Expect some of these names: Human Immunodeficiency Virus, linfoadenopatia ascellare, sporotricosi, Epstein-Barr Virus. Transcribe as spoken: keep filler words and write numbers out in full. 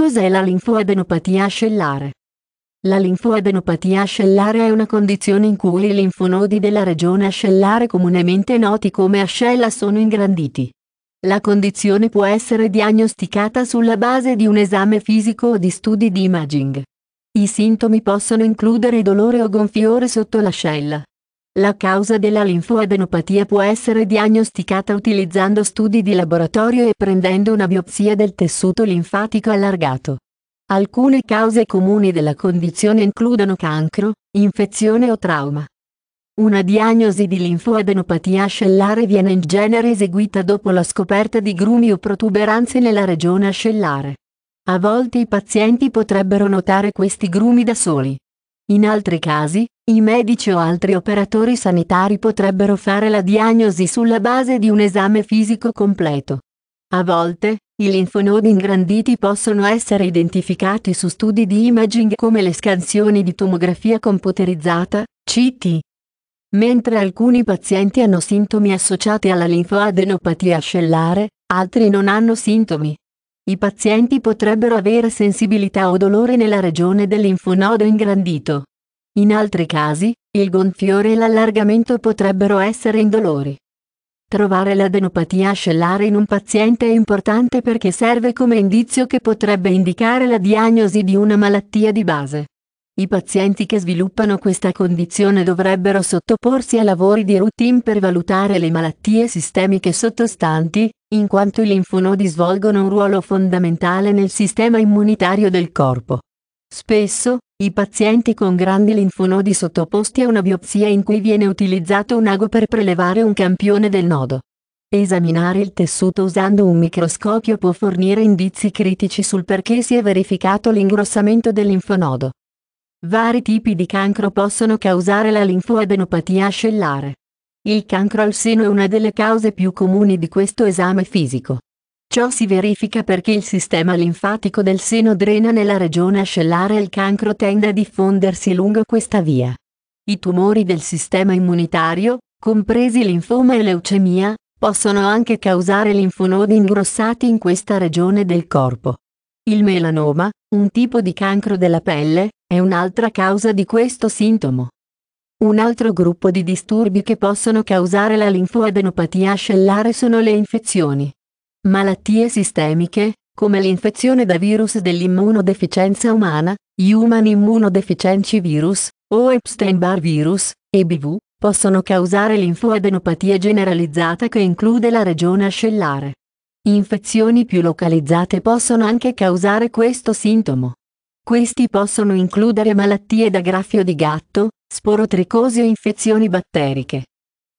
Cos'è la linfoadenopatia ascellare? La linfoadenopatia ascellare è una condizione in cui i linfonodi della regione ascellare, comunemente noti come ascella, sono ingranditi. La condizione può essere diagnosticata sulla base di un esame fisico o di studi di imaging. I sintomi possono includere dolore o gonfiore sotto l'ascella. La causa della linfoadenopatia può essere diagnosticata utilizzando studi di laboratorio e prendendo una biopsia del tessuto linfatico allargato. Alcune cause comuni della condizione includono cancro, infezione o trauma. Una diagnosi di linfoadenopatia ascellare viene in genere eseguita dopo la scoperta di grumi o protuberanze nella regione ascellare. A volte i pazienti potrebbero notare questi grumi da soli. In altri casi, i medici o altri operatori sanitari potrebbero fare la diagnosi sulla base di un esame fisico completo. A volte, i linfonodi ingranditi possono essere identificati su studi di imaging come le scansioni di tomografia computerizzata, C T. Mentre alcuni pazienti hanno sintomi associati alla linfoadenopatia ascellare, altri non hanno sintomi. I pazienti potrebbero avere sensibilità o dolore nella regione del linfonodo ingrandito. In altri casi, il gonfiore e l'allargamento potrebbero essere indolori. Trovare l'adenopatia ascellare in un paziente è importante perché serve come indizio che potrebbe indicare la diagnosi di una malattia di base. I pazienti che sviluppano questa condizione dovrebbero sottoporsi a lavori di routine per valutare le malattie sistemiche sottostanti, in quanto i linfonodi svolgono un ruolo fondamentale nel sistema immunitario del corpo. Spesso, i pazienti con grandi linfonodi sottoposti a una biopsia in cui viene utilizzato un ago per prelevare un campione del nodo. Esaminare il tessuto usando un microscopio può fornire indizi critici sul perché si è verificato l'ingrossamento del linfonodo. Vari tipi di cancro possono causare la linfoadenopatia ascellare. Il cancro al seno è una delle cause più comuni di questo esame fisico. Ciò si verifica perché il sistema linfatico del seno drena nella regione ascellare e il cancro tende a diffondersi lungo questa via. I tumori del sistema immunitario, compresi linfoma e leucemia, possono anche causare linfonodi ingrossati in questa regione del corpo. Il melanoma, un tipo di cancro della pelle, è un'altra causa di questo sintomo. Un altro gruppo di disturbi che possono causare la linfoadenopatia ascellare sono le infezioni. Malattie sistemiche, come l'infezione da virus dell'immunodeficienza umana, Human Immunodeficiency Virus, o Epstein-Barr Virus, E B V, possono causare linfoadenopatia generalizzata che include la regione ascellare. Infezioni più localizzate possono anche causare questo sintomo. Questi possono includere malattie da graffio di gatto, sporotricosi o infezioni batteriche.